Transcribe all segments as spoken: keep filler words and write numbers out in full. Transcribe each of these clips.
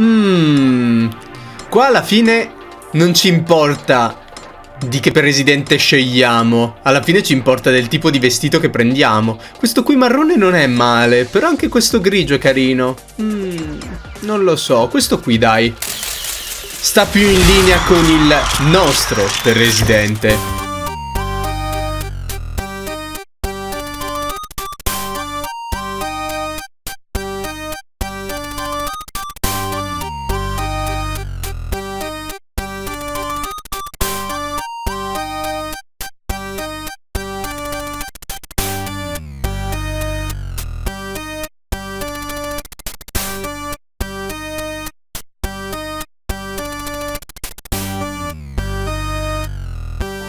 Mmm. Qua alla fine non ci importa di che presidente scegliamo. Alla fine ci importa del tipo di vestito che prendiamo. Questo qui marrone non è male, però anche questo grigio è carino. Mmm, non lo so. Questo qui, dai, sta più in linea con il nostro presidente.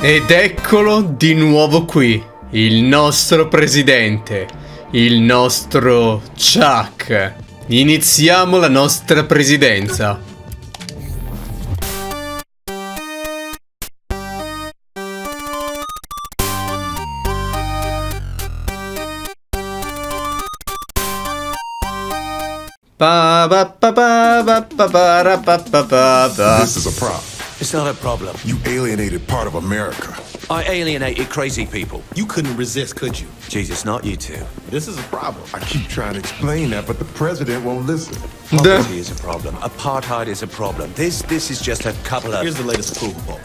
Ed eccolo di nuovo qui, il nostro presidente, il nostro Chuck. Iniziamo la nostra presidenza. This is a problem. It's not a problem. You alienated part of America. I alienated crazy people. You couldn't resist, could you? Jesus, not you two. This is a problem. I keep trying to explain that, but the president won't listen. Poverty is a problem. Apartheid is a problem. This, this is just a couple of... Here's the latest pool ball.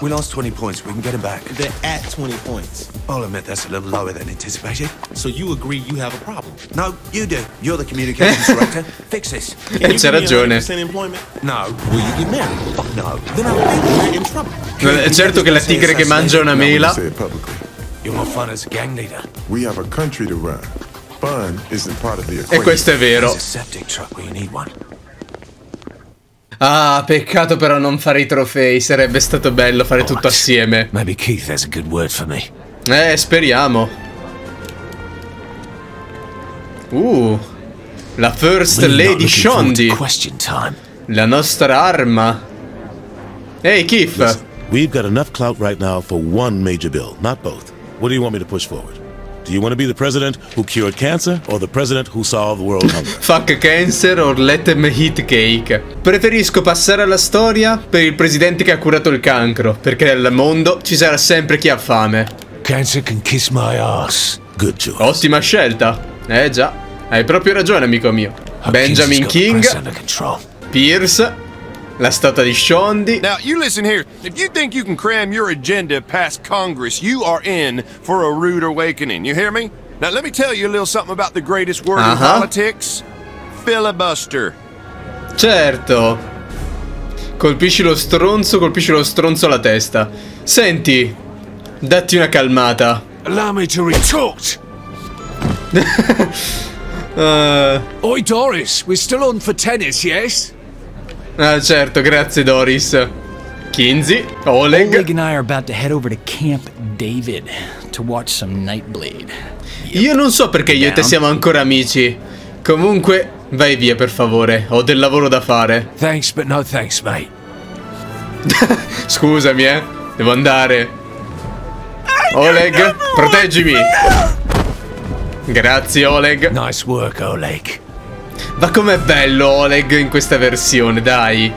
We lost twenty points. We can get them back. They're at twenty points. I'll admit that's a little lower than anticipated. So you agree you have a problem? No, you do. You're the communications director. Fix this. Can you give me one hundred percent employment? No. Will you get married? Fuck no. Then I'll be in trouble. È certo che la tigre che mangia una mela. You're more fun as a gang leader. We have a country to run. Fun isn't part of the equation. E questo è vero. Ah, peccato però non fare i trofei, sarebbe stato bello fare tutto assieme. Maybe Keith has a good word for me. Eh, speriamo. Uh, la First Lady Shaundi. La nostra arma. Ehi, hey, Keith. We've got enough clout right now for one major bill, not both. What do you want me to push forward? Do you want to be the president who cured cancer or the president who solved world hunger? Fuck cancer or let them eat cake. Preferisco passare alla storia per il presidente che ha curato il cancro, perché nel mondo ci sarà sempre chi ha fame. Cancer can kiss my ass. Good choice. Ottima scelta. Eh già, hai proprio ragione, amico mio. Benjamin King, Pierce, la statua di Shaundi. Now you listen here. If you think you can cram your agenda past Congress, you are in for a rude awakening. You hear me? Now let me tell you a little something about the greatest word uh-huh. in politics. Filibuster. Certo. Colpisci lo stronzo, colpisci lo stronzo alla testa. Senti, datti una calmata. Allow me to retort. uh... Oi Doris, we're still on for tennis, yes? Ah, certo, grazie Doris. Kinsey, Oleg. Oleg and I are about to head over to Camp David to watch some Nightblade. Io non so perché io e te siamo ancora amici. Comunque, vai via per favore, ho del lavoro da fare. Thanks but no thanks, mate. Scusami, eh. Devo andare. Oleg, proteggimi. Grazie Oleg. Nice work, Oleg. Ma com'è bello Oleg in questa versione, dai.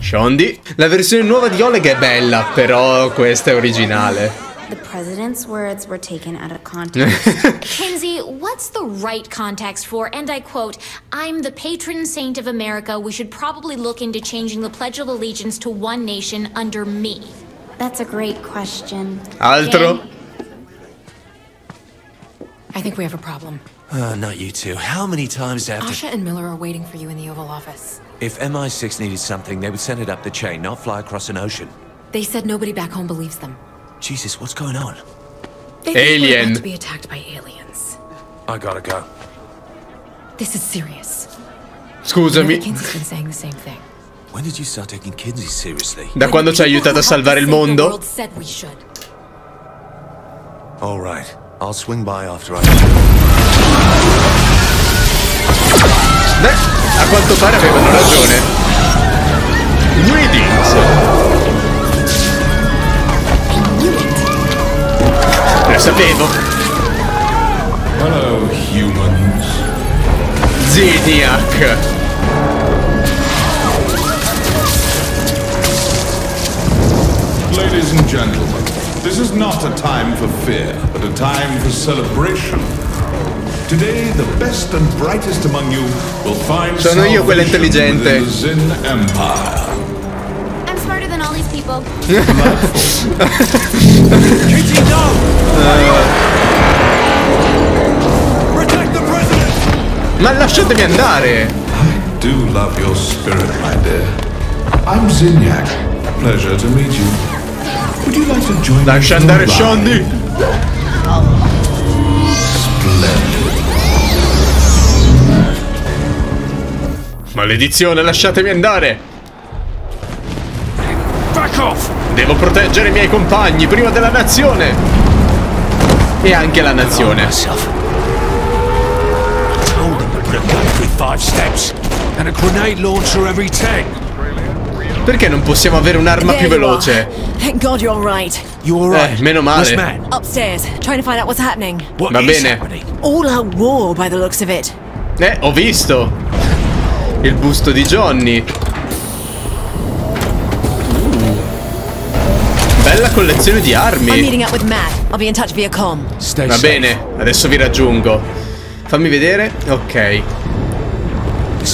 Shaundi. La versione nuova di Oleg è bella, però questa è originale. The president's words were taken out of context. Kinsey, what's the right context for? And I quote, I'm the patron saint of America. We should probably look into changing the Pledge of Allegiance to one nation under me. That's a great question. Altro? Can... I think we have a problem. Uh, not you two. How many times have Asha to... and Miller are waiting for you in the Oval Office. If M I six needed something, they would send it up the chain, not fly across an ocean. They said nobody back home believes them. Jesus, what's going on? They Alien. To be attacked by aliens. I gotta go. This is serious. Scusami. Kinsey's been saying the same thing. When did you start taking Kinsey seriously? Da quando ci ha aiutato a salvare il mondo? The world said we should. All right. I'll swing by after I... Beh, a quanto pare avevano ragione. Greetings. Lo sapevo. Hello, humans. Zediak. Ladies and gentlemen, this is not a time for fear, but a time for celebration. Today the best and brightest among you will find sono io quello intelligente. The Zin Empire. I'm smarter than all these people. Kitty, no! Uh. Protect the president! Ma lasciatemi andare! I do love your spirit, my dear. I'm Zinyak. Pleasure to meet you. Would you like to join Lascia me andare, Shaundi! Splendid. Maledizione, lasciatemi andare! Fuck off! Devo proteggere i miei compagni prima della nazione! E anche la nazione. Perché non possiamo avere un'arma più veloce? Eh, meno male. Va bene. Eh, ho visto! Il busto di Johnny. Bella collezione di armi. Va bene, adesso vi raggiungo. Fammi vedere. Ok.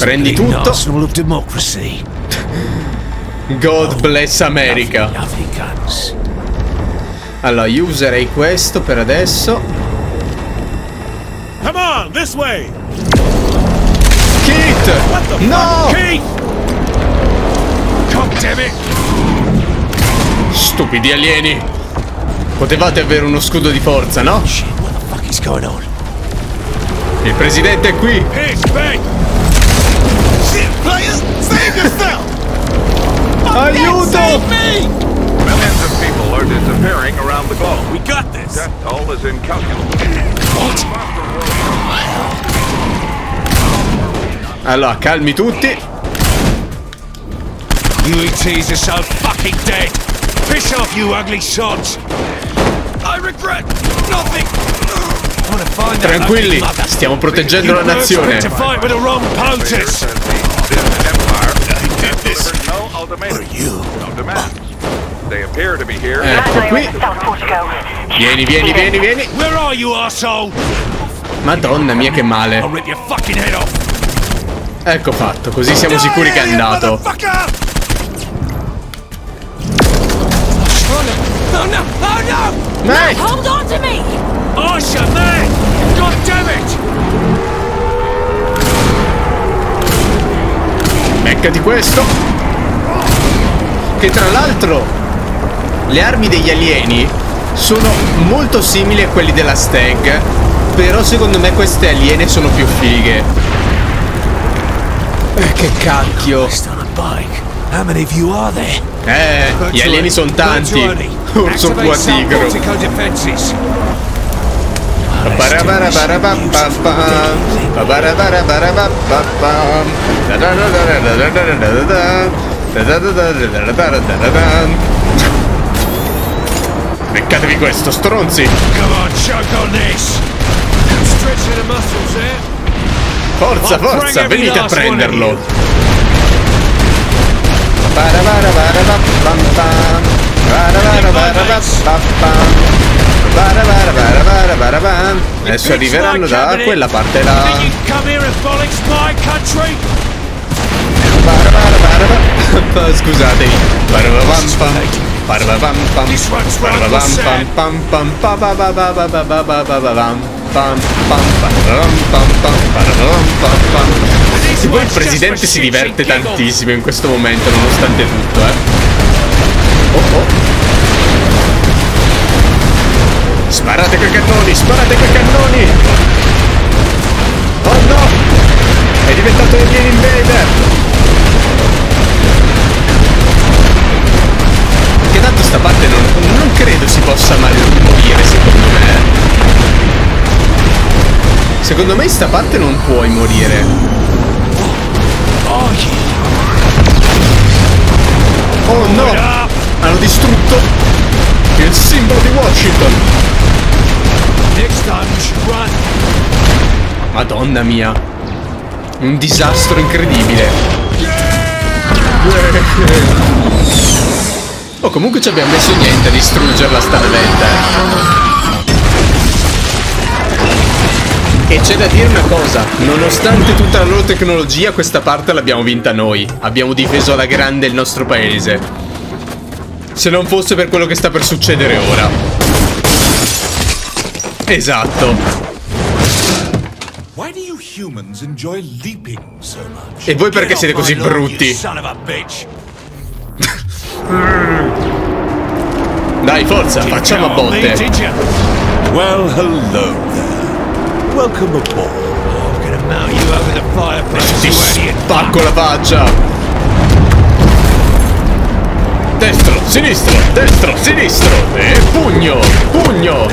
Prendi tutto. God bless America. Allora, io userei questo per adesso. Come on, this way. Keith! No! Keith! God damn it! Stupidi alieni! Potevate avere uno scudo di forza, no? Il presidente è qui! Aiuto! Millions of people are disappearing around the globe. We got this! That all is incalculable. Allora, calmi tutti. Tranquilli, stiamo proteggendo la nazione. Ecco qui. Vieni, vieni, vieni, vieni. Madonna mia, che male. Ecco fatto, così siamo sicuri che è andato. Oh no, oh no! Man! Hold on to me! Asha, man! God damn it! Beccati questo! Che tra l'altro le armi degli alieni sono molto simili a quelli della Steg, però secondo me queste aliene sono più fighe. Che cacchio. Eh, gli alieni sono tanti. Urso qua tigro. Beccatevi questo, stronzi. Forza, forza, venite a prenderlo. Adesso arriveranno da quella parte là. Scusatemi. Tipo il presidente si diverte tantissimo in questo momento, nonostante tutto, eh. Oh oh. Sparate coi cannoni, sparate coi cannoni. Oh no! È diventato un alien invader. Che tanto sta parte non, non credo si possa mai morire, secondo me. Secondo me in sta parte non puoi morire. Oh no! Hanno distrutto il simbolo di Washington. Madonna mia. Un disastro incredibile. Oh, comunque ci abbiamo messo niente a distruggerla sta bevenda. E c'è da dire una cosa. Nonostante tutta la loro tecnologia, questa parte l'abbiamo vinta noi. Abbiamo difeso alla grande il nostro paese. Se non fosse per quello che sta per succedere ora. Esatto. E voi perché siete così brutti? Dai, forza, facciamo a botte. Ti spacco la faccia. Destro, sinistro, destro, sinistro. E pugno, pugno.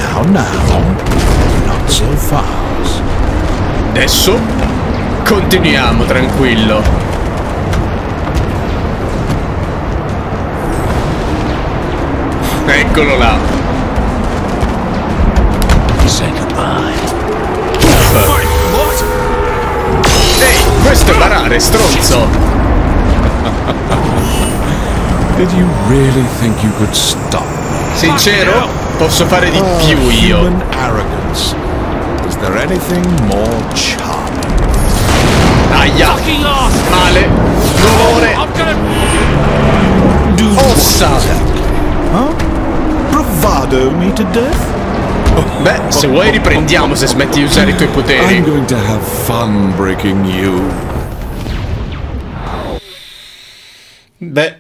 Adesso continuiamo tranquillo. Eccolo là. Ehi, questo è barare, stronzo. Sincero, posso fare di più io. Is there anything more charming? Aia! Male! Dolore! Ossa! Bravado me to death? Beh, se vuoi riprendiamo se smetti di usare i tuoi poteri. I'm going to have fun breaking you. Beh,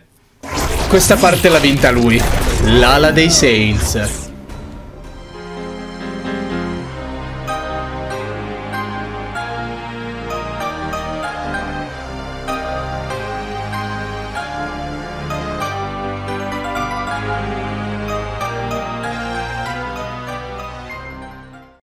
questa parte l'ha vinta lui. L'ala dei Saints.